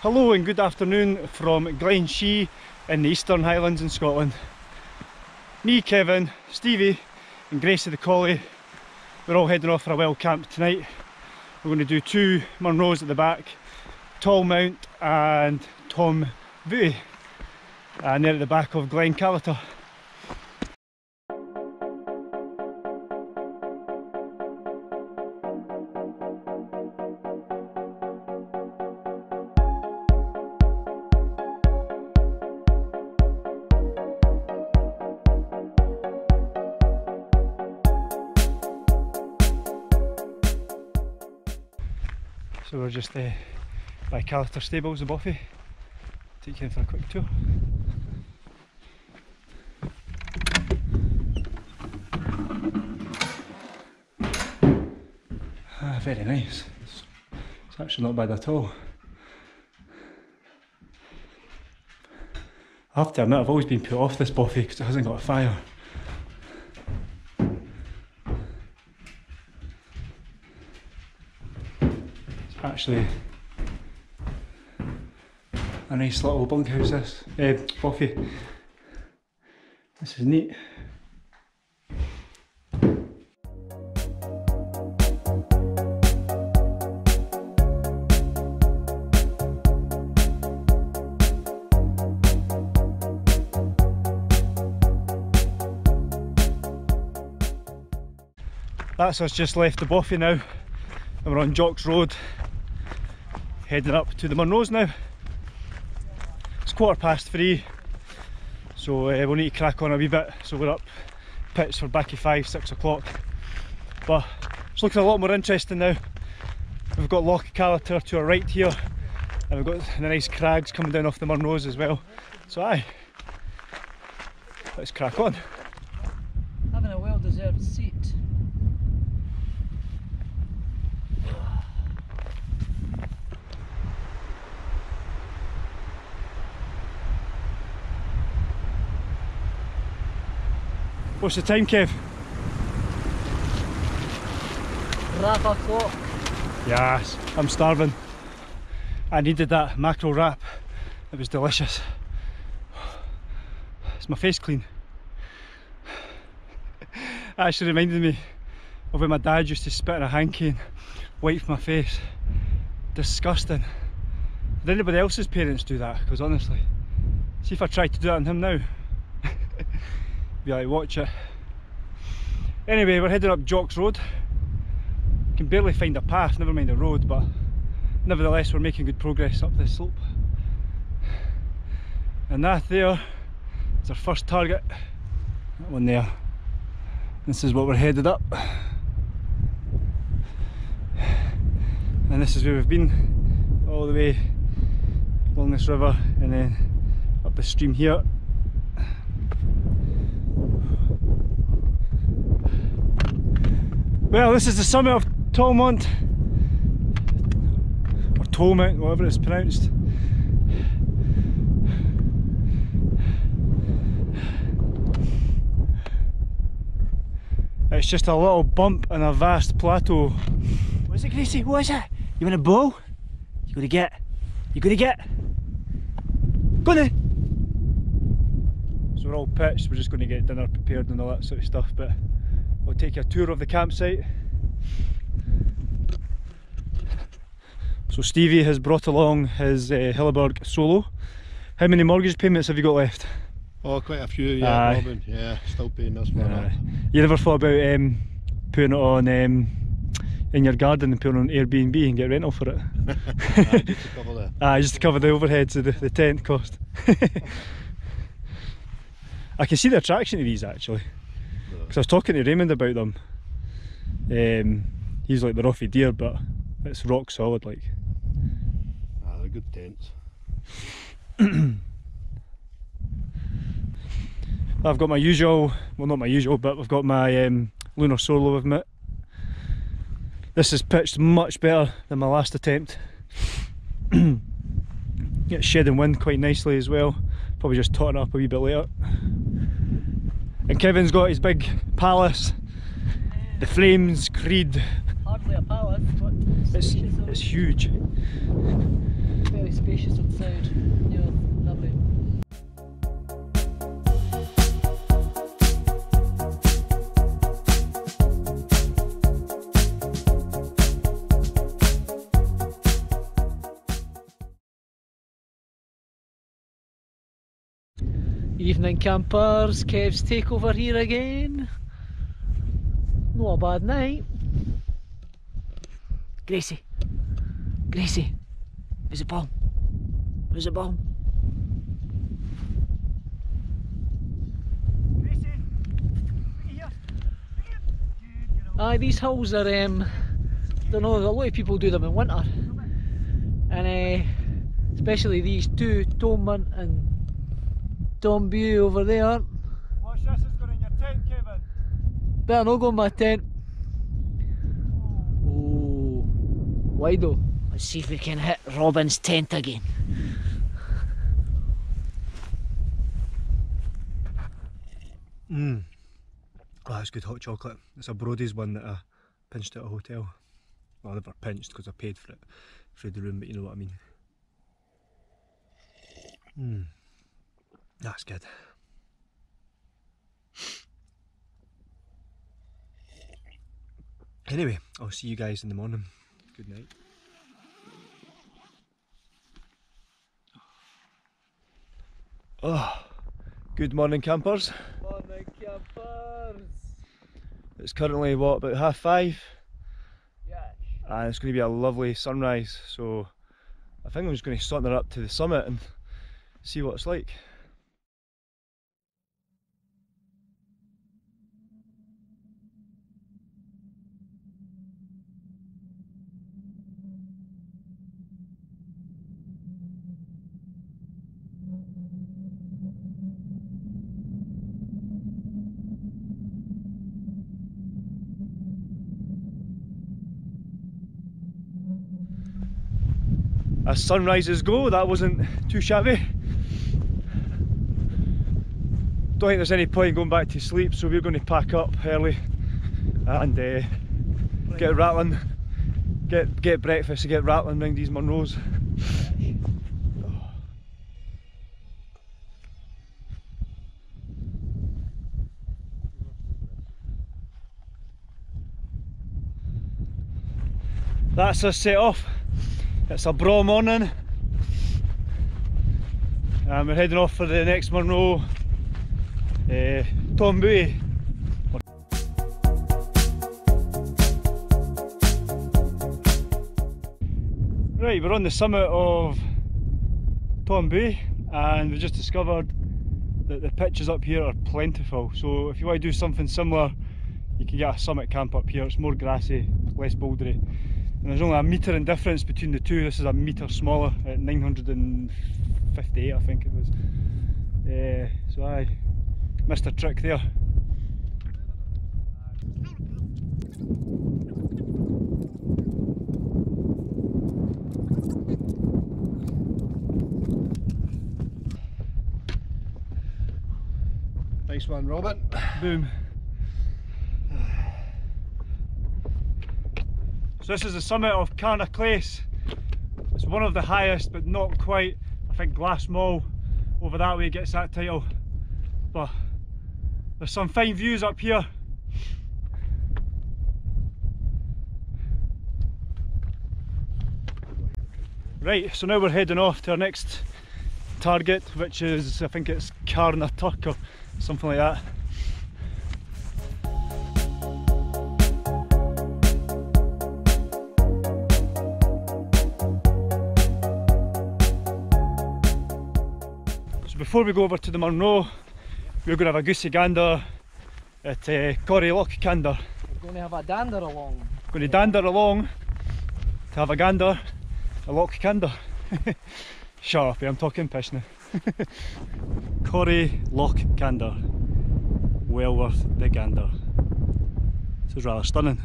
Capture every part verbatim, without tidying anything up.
Hello and good afternoon from Glen Shea in the Eastern Highlands in Scotland. Me, Kevin, Stevie and Gracie the Collie, we're all heading off for a wild camp tonight. We're going to do two Munros at the back, Tolmount and Tom Voetie, and they're at the back of Glen Callater. So we're just uh, by Callater Stables, the Boffy. Take you in for a quick tour. Ah, very nice. It's, it's actually not bad at all. I have to admit, I've always been put off this Boffy because it hasn't got a fire. Actually, a nice little bunkhouse this, eh, Boffy. This is neat. That's us just left the Boffy now, and we're on Jock's Road, heading up to the Munros now. It's quarter past three, so uh, we'll need to crack on a wee bit. So we're up pits for backy five, six o'clock. But it's looking a lot more interesting now. We've got Loch Callater to our right here, and we've got the nice crags coming down off the Munros as well. So aye, let's crack on. Having a well-deserved seat. What's the time, Kev? Wrap o'clock. Yes, I'm starving. I needed that mackerel wrap. It was delicious. Is my face clean? It actually reminded me of when my dad used to spit in a hanky and wipe my face. Disgusting. Did anybody else's parents do that? Because honestly, see if I tried to do that on him now. I watch it. Anyway, we're heading up Jock's Road. Can barely find a path, never mind a road, but nevertheless we're making good progress up this slope. And that there is our first target. That one there. This is what we're headed up. And this is where we've been all the way along this river and then up the stream here. Well, this is the summit of Tolmount, or Tolmount, whatever it's pronounced. It's just a little bump in a vast plateau. What is it, Gracie? What is it? You want a bow? You're gonna get. You're gonna get. Go now. So we're all pitched. We're just going to get dinner prepared and all that sort of stuff, but I'll take you a tour of the campsite. So Stevie has brought along his uh, Hilleberg Solo. How many mortgage payments have you got left? Oh, quite a few, yeah, Robin. Yeah, still paying this one up. You never thought about um, putting it on um, in your garden and putting it on Airbnb and get rental for it? Aye, just to cover the... Aye, just to cover the overheads of the, the tent cost. I can see the attraction of these actually. Because I was talking to Raymond about them. Um, he's like the roughy deer, but it's rock solid like. Ah, they're good tents. I've got my usual, well not my usual, but I've got my um, Lunar Solo with me. This is pitched much better than my last attempt. It's shedding wind quite nicely as well. Probably just tot it up a wee bit later. And Kevin's got his big palace, the Flames Creed. Hardly a palace, but it's, it's huge. Very spacious. delicious old food. Yeah, lovely. Evening campers, Kev's Takeover here again. Not a bad night. Gracie, Gracie, where's the bomb? Where's the bomb? Gracie, look here. Look here. Aye, these hills are, um, I don't know, a lot of people do them in winter. And uh, especially these two, Tolmount and Tom Buidhe over there. Watch this, it's going in your tent, Kevin. Better not go in my tent. Oh, oh. Why though? Let's see if we can hit Robin's tent again. Mmm. Oh, that's good hot chocolate. It's a Brodie's one that I pinched at a hotel. Well, I never pinched because I paid for it through the room, but you know what I mean. Mmm. That's good. Anyway, I'll see you guys in the morning. Good night. Oh, good morning campers. Morning campers. It's currently, what, about half five? Yes. And it's going to be a lovely sunrise, so I think I'm just going to saunter up to the summit and see what it's like. As sunrises go, that wasn't too shabby. Don't think there's any point going back to sleep, so we're going to pack up early and uh, get rattling, get get breakfast and get rattling round these Munros. That's us set off. It's a braw morning and we're heading off for the next Munro, uh, Tom Buidhe. Right, we're on the summit of Tom Buidhe and we just discovered that the pitches up here are plentiful, so if you want to do something similar you can get a summit camp up here. It's more grassy, less bouldery. And there's only a metre in difference between the two. This is a metre smaller at nine hundred fifty-eight, I think it was. Uh, so I missed a trick there. Nice one, Robert. Boom. So this is the summit of Carn a Chlaise. It's one of the highest, but not quite. I think Glas Maol over that way gets that title. But there's some fine views up here. Right, so now we're heading off to our next target, which is, I think it's Carn a Tuirc or something like that. Before we go over to the Munro, we're going to have a goosey gander at uh, Corrie Loch Kander. We're going to have a dander along. Going to dander along to have a gander at Loch Kander. Shut up, I'm talking pish now. Corrie Loch Kander. Well worth the gander. This is rather stunning.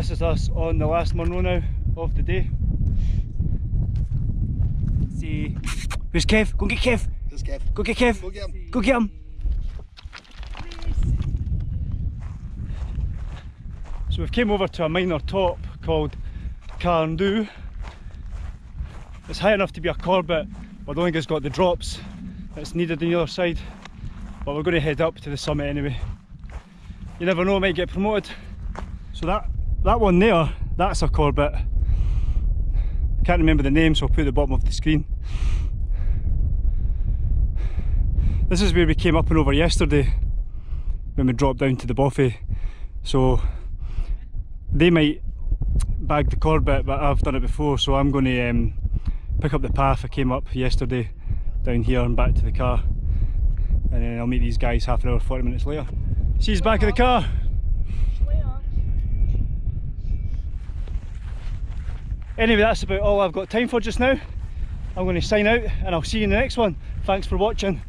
This is us on the last Munro now of the day. Let's see. Where's Kev? Go and get Kev. There's Kev. Go get Kev. Go get him. Go get him. So we've came over to a minor top called Carn Dubh. It's high enough to be a Corbett, but I don't think it's got the drops that's needed on the other side. But we're going to head up to the summit anyway. You never know, I might get promoted. So that, that one there, that's a Corbett. Can't remember the name, so I'll put it at the bottom of the screen. This is where we came up and over yesterday when we dropped down to the boffy. So they might bag the Corbett, but I've done it before, so I'm going to um, pick up the path I came up yesterday down here and back to the car, and then I'll meet these guys half an hour, forty minutes later. See you back of the car. Anyway, that's about all I've got time for just now. I'm going to sign out and I'll see you in the next one. Thanks for watching.